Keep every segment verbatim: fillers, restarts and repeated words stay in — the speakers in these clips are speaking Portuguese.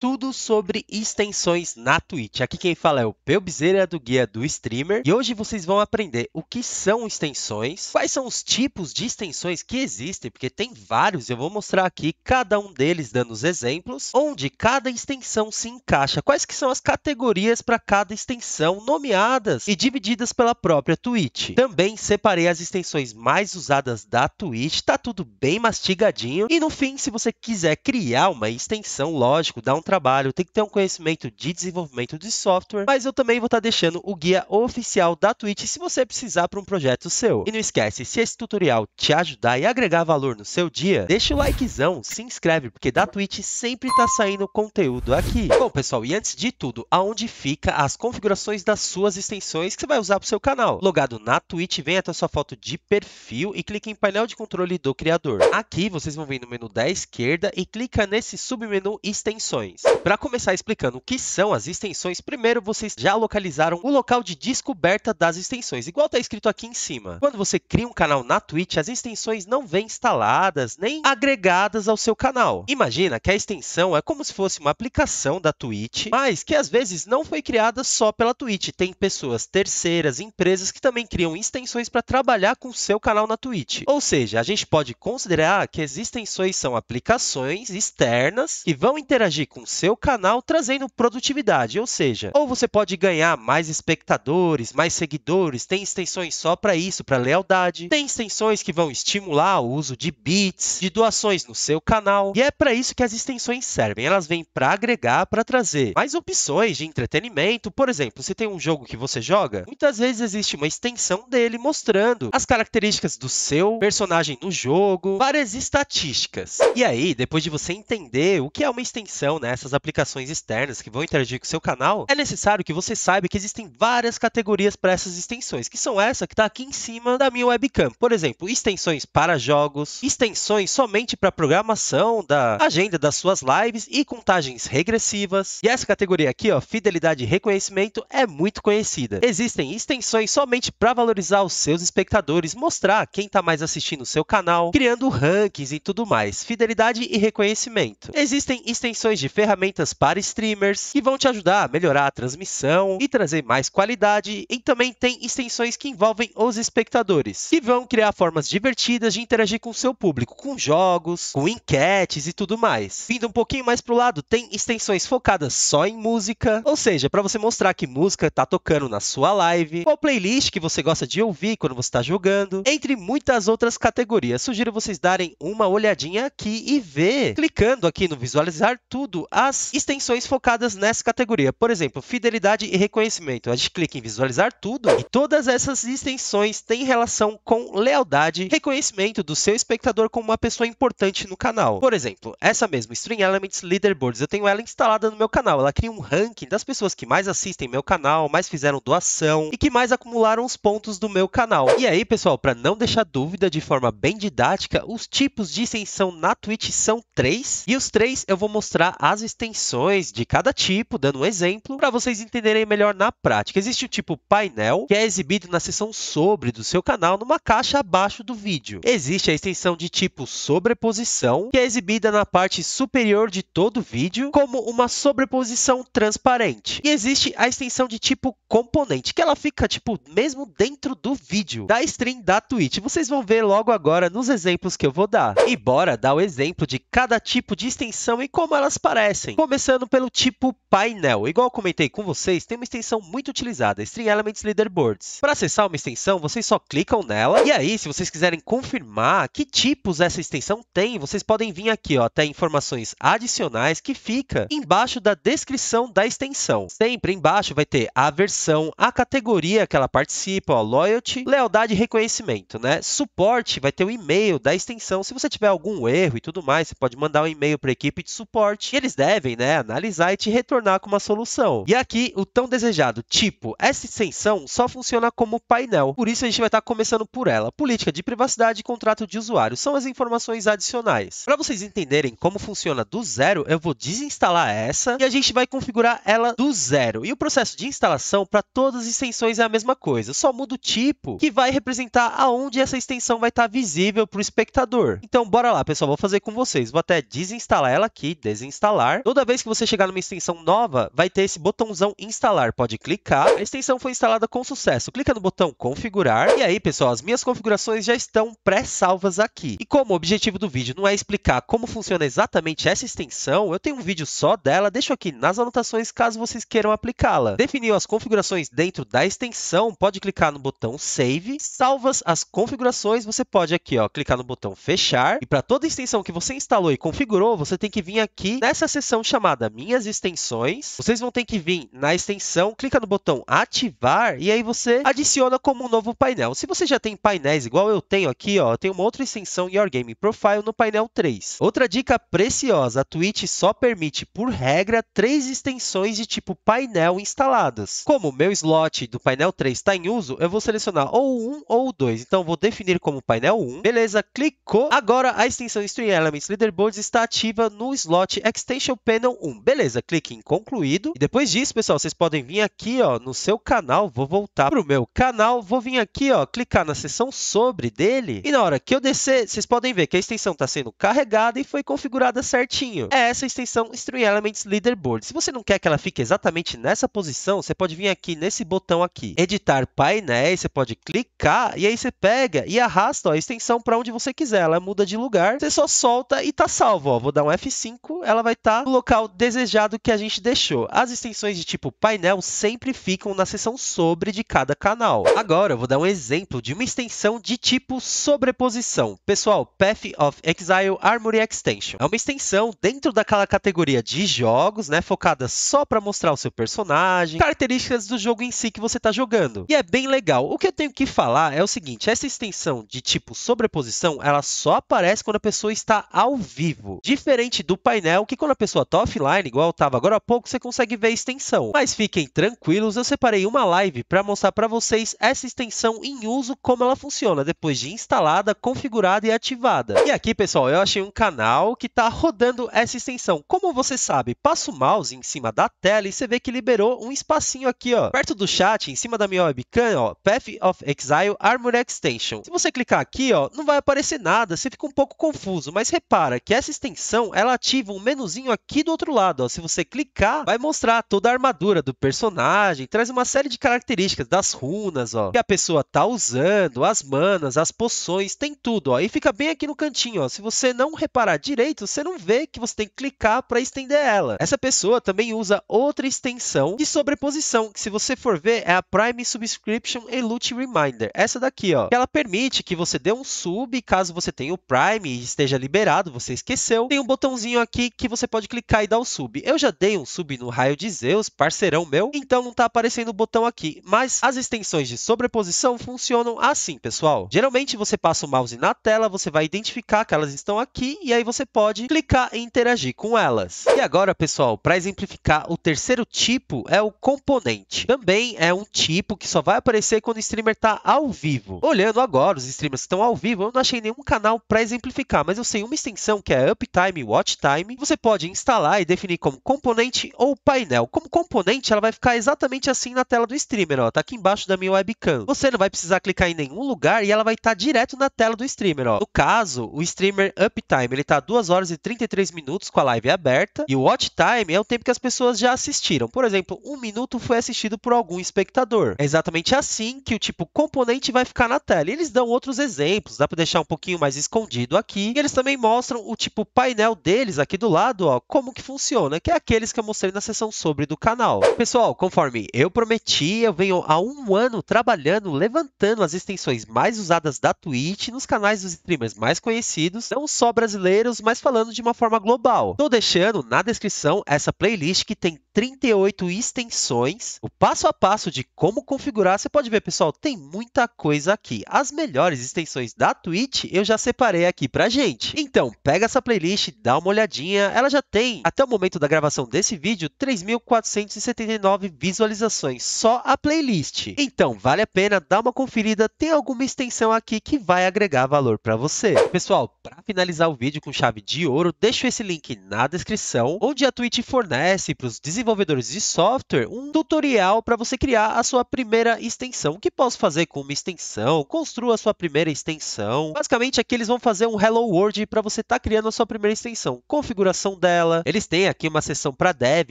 tudo sobre extensões na Twitch. Aqui quem fala é o Peubizera do Guia do Streamer e hoje vocês vão aprender o que são extensões, quais são os tipos de extensões que existem, porque tem vários, eu vou mostrar aqui cada um deles dando os exemplos, onde cada extensão se encaixa, quais que são as categorias para cada extensão nomeadas e divididas pela própria Twitch. Também separei as extensões mais usadas da Twitch, tá tudo bem mastigadinho e no fim, se você quiser criar uma extensão, lógico, dá um trabalho, tem que ter um conhecimento de desenvolvimento de software, mas eu também vou estar deixando o guia oficial da Twitch se você precisar para um projeto seu. E não esquece, se esse tutorial te ajudar e agregar valor no seu dia, deixa o likezão, se inscreve, porque da Twitch sempre tá saindo conteúdo aqui. Bom, pessoal, e antes de tudo, aonde fica as configurações das suas extensões que você vai usar para o seu canal? Logado na Twitch, vem até a sua foto de perfil e clica em painel de controle do criador. Aqui vocês vão vir no menu da esquerda e clica nesse submenu extensões. Para começar explicando o que são as extensões, primeiro vocês já localizaram o local de descoberta das extensões, igual está escrito aqui em cima. Quando você cria um canal na Twitch, as extensões não vêm instaladas nem agregadas ao seu canal. Imagina que a extensão é como se fosse uma aplicação da Twitch, mas que às vezes não foi criada só pela Twitch. Tem pessoas terceiras, empresas que também criam extensões para trabalhar com o seu canal na Twitch. Ou seja, a gente pode considerar que as extensões são aplicações externas que vão interagir com seu canal trazendo produtividade, ou seja, ou você pode ganhar mais espectadores, mais seguidores, tem extensões só para isso, para lealdade, tem extensões que vão estimular o uso de bits, de doações no seu canal, e é para isso que as extensões servem, elas vêm para agregar, para trazer mais opções de entretenimento. Por exemplo, se tem um jogo que você joga, muitas vezes existe uma extensão dele mostrando as características do seu personagem no jogo, várias estatísticas. E aí, depois de você entender o que é uma extensão, né, essas aplicações externas que vão interagir com o seu canal, é necessário que você saiba que existem várias categorias para essas extensões, que são essa que está aqui em cima da minha webcam. Por exemplo, extensões para jogos, extensões somente para programação da agenda das suas lives e contagens regressivas. E essa categoria aqui, ó, fidelidade e reconhecimento, é muito conhecida. Existem extensões somente para valorizar os seus espectadores, mostrar quem está mais assistindo o seu canal, criando rankings e tudo mais. Fidelidade e reconhecimento. Existem extensões de ferramentas para streamers que vão te ajudar a melhorar a transmissão e trazer mais qualidade, e também tem extensões que envolvem os espectadores, que vão criar formas divertidas de interagir com o seu público, com jogos, com enquetes e tudo mais. Vindo um pouquinho mais pro lado, tem extensões focadas só em música, ou seja, para você mostrar que música tá tocando na sua live, qual playlist que você gosta de ouvir quando você tá jogando, entre muitas outras categorias. Sugiro vocês darem uma olhadinha aqui e ver, clicando aqui no visualizar tudo, as extensões focadas nessa categoria. Por exemplo, fidelidade e reconhecimento. A gente clica em visualizar tudo e todas essas extensões têm relação com lealdade, reconhecimento do seu espectador como uma pessoa importante no canal. Por exemplo, essa mesma Stream Elements Leaderboards, eu tenho ela instalada no meu canal. Ela cria um ranking das pessoas que mais assistem meu canal, mais fizeram doação e que mais acumularam os pontos do meu canal. E aí, pessoal, para não deixar dúvida, de forma bem didática, os tipos de extensão na Twitch são três, e os três eu vou mostrar as extensões de cada tipo, dando um exemplo para vocês entenderem melhor na prática. Existe o tipo painel, que é exibido na seção sobre do seu canal, numa caixa abaixo do vídeo. Existe a extensão de tipo sobreposição, que é exibida na parte superior de todo o vídeo, como uma sobreposição transparente. E existe a extensão de tipo componente, que ela fica, tipo, mesmo dentro do vídeo, da stream da Twitch. Vocês vão ver logo agora nos exemplos que eu vou dar. E bora dar o exemplo de cada tipo de extensão e como elas parecem. Começando pelo tipo painel. Igual eu comentei com vocês, tem uma extensão muito utilizada, Stream Elements Leaderboards. Para acessar uma extensão, vocês só clicam nela. E aí, se vocês quiserem confirmar que tipos essa extensão tem, vocês podem vir aqui, ó, até informações adicionais, que fica embaixo da descrição da extensão. Sempre embaixo vai ter a versão, a categoria que ela participa, ó, loyalty, lealdade e reconhecimento, né? Suporte, vai ter o e-mail da extensão. Se você tiver algum erro e tudo mais, você pode mandar um e-mail para a equipe de suporte. E eles devem, né, analisar e te retornar com uma solução. E aqui, o tão desejado tipo, essa extensão só funciona como painel, por isso a gente vai estar começando por ela. Política de privacidade e contrato de usuário são as informações adicionais. Para vocês entenderem como funciona do zero, eu vou desinstalar essa e a gente vai configurar ela do zero. E o processo de instalação para todas as extensões é a mesma coisa, só muda o tipo que vai representar aonde essa extensão vai estar visível para o espectador. Então, bora lá, pessoal, vou fazer com vocês. Vou até desinstalar ela aqui, desinstalar. instalar. Toda vez que você chegar numa extensão nova, vai ter esse botãozão instalar. Pode clicar. A extensão foi instalada com sucesso. Clica no botão configurar. E aí, pessoal, as minhas configurações já estão pré-salvas aqui. E como o objetivo do vídeo não é explicar como funciona exatamente essa extensão, eu tenho um vídeo só dela, deixo aqui nas anotações caso vocês queiram aplicá-la. Definiu as configurações dentro da extensão, pode clicar no botão Save. Salvas as configurações, você pode aqui, ó, clicar no botão Fechar. E para toda extensão que você instalou e configurou, você tem que vir aqui nessa seção chamada Minhas Extensões. Vocês vão ter que vir na extensão, clica no botão Ativar e aí você adiciona como um novo painel. Se você já tem painéis igual eu tenho aqui, ó, eu tenho uma outra extensão Your Game Profile no painel três. Outra dica preciosa, a Twitch só permite, por regra, três extensões de tipo painel instaladas. Como o meu slot do painel três está em uso, eu vou selecionar ou um ou dois. Então, vou definir como painel um. Beleza, clicou. Agora, a extensão Stream Elements Leaderboards está ativa no slot Extension Panel um. Beleza, clique em concluído. E depois disso, pessoal, vocês podem vir aqui, ó, no seu canal. Vou voltar para o meu canal. Vou vir aqui, ó, clicar na seção sobre dele. E na hora que eu descer, vocês podem ver que a extensão está sendo carregada e foi configurada certinho. É essa a extensão Stream Elements Leaderboard. Se você não quer que ela fique exatamente nessa posição, você pode vir aqui nesse botão aqui, editar painéis, você pode clicar e aí você pega e arrasta, ó, a extensão para onde você quiser, ela muda de lugar, você só solta e tá salvo, ó. Vou dar um F cinco, ela vai estar tá no local desejado que a gente deixou. As extensões de tipo painel sempre ficam na seção sobre de cada canal. Agora eu vou dar um exemplo de uma extensão de tipo sobreposição. Pessoal, Path of Exile Armory Extension. É uma extensão dentro daquela categoria de jogos, né, focada só para mostrar o seu personagem, características do jogo em si que você está jogando. E é bem legal. O que eu tenho que falar é o seguinte, essa extensão de tipo sobreposição, ela só aparece quando a pessoa está ao vivo. Diferente do painel, que quando a pessoa está offline, igual eu estava agora há pouco, você consegue ver a extensão. Mas fiquem tranquilos, eu separei uma live para mostrar para vocês essa extensão em uso, como ela funciona, depois de instalada, configurada e ativada. E aqui, pessoal, eu achei um canal que está rodando essa extensão. Como você sabe, passo o mouse em cima da tela e você vê que liberou um espacinho aqui, ó, perto do chat, em cima da minha webcam, ó, Path of Exile Armory Extension. Se você clicar aqui, ó, não vai aparecer nada, você fica um pouco confuso, mas repara que essa extensão, ela ativa um menuzinho aqui do outro lado, ó. Se você clicar, vai mostrar toda a armadura do personagem, traz uma série de características das runas, ó, que a pessoa tá usando, as manas, as poções, tem tudo, ó, e fica bem aqui no cantinho, ó. Se você não reparar direito, você não vê que você tem que clicar para estender ela. Essa pessoa também usa outra extensão de sobreposição, que se você for ver, é a Prime Subscription e Loot Reminder. Essa daqui, ó, que ela permite que você dê um sub, caso você tenha o Prime e esteja liberado, você esqueceu. Tem um botãozinho aqui que você pode clicar e dar o sub. Eu já dei um sub no Raio de Zeus, parceirão meu, então não tá aparecendo o botão aqui. Mas as extensões de sobreposição funcionam assim, pessoal. Geralmente você passa o mouse na tela, você vai identificar que elas estão aqui e aí você pode clicar e interagir com elas. E agora, pessoal, para exemplificar, o terceiro tipo é o componente. Também é um tipo que só vai aparecer quando o streamer está ao vivo. Olhando agora os streamers que estão ao vivo, eu não achei nenhum canal para exemplificar, mas eu sei uma extensão que é uptime watchtime. Você pode instalar e definir como componente ou painel. Como componente, ela vai ficar exatamente assim na tela do streamer, ó, tá aqui embaixo da minha webcam. Você não vai precisar clicar em nenhum lugar e ela vai estar tá direto na tela do streamer, ó. No caso, o streamer uptime, ele tá duas horas e trinta e três minutos com a live aberta e o watch time é o tempo que as pessoas já assistiram. Por exemplo, um minuto foi assistido por algum espectador. É exatamente assim que o tipo componente vai ficar na tela. E eles dão outros exemplos, dá para deixar um pouquinho mais escondido aqui. E eles também mostram o tipo painel deles aqui do lado, ó, como que funciona, que é aqueles que eu mostrei na seção sobre do canal. Pessoal, conforme eu prometi, eu venho há um ano trabalhando, levantando as extensões mais usadas da Twitch nos canais dos streamers mais conhecidos, não só brasileiros, mas falando de uma forma global. Tô deixando na descrição essa playlist que tem trinta e oito extensões, o passo a passo de como configurar. Você pode ver, pessoal, tem muita coisa aqui. As melhores extensões da Twitch eu já separei aqui pra gente. Então, pega essa playlist, dá uma olhadinha. Ela já tem, até o momento da gravação desse vídeo, três mil quatrocentos e setenta e nove visualizações, só a playlist. Então, vale a pena dar uma conferida, tem alguma extensão aqui que vai agregar valor pra você. Pessoal, pra finalizar o vídeo com chave de ouro, deixo esse link na descrição, onde a Twitch fornece para os desenvolvedores de software um tutorial para você criar a sua primeira extensão. O que posso fazer com uma extensão? Construa a sua primeira extensão. Basicamente, aqui eles vão fazer um Hello World para você estar tá criando a sua primeira extensão. Configuração dela, tela. Eles têm aqui uma seção para dev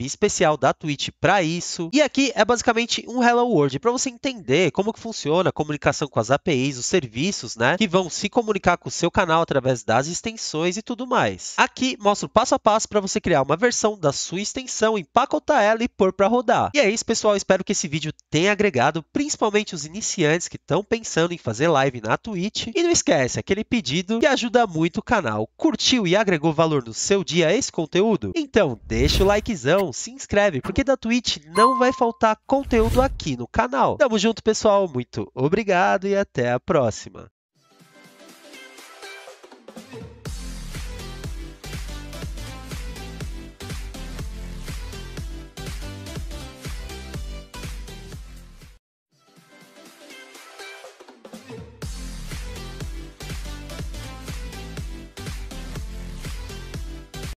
especial da Twitch para isso. E aqui é basicamente um Hello World para você entender como que funciona a comunicação com as A P Is, os serviços, né, que vão se comunicar com o seu canal através das extensões e tudo mais. Aqui mostra o passo a passo para você criar uma versão da sua extensão, empacotar ela e pôr para rodar. E é isso, pessoal. Espero que esse vídeo tenha agregado, principalmente os iniciantes que estão pensando em fazer live na Twitch. E não esquece aquele pedido que ajuda muito o canal. Curtiu e agregou valor no seu dia esse conteúdo? Então deixa o likezão, se inscreve, porque da Twitch não vai faltar conteúdo aqui no canal. Tamo junto, pessoal. Muito obrigado e até a próxima.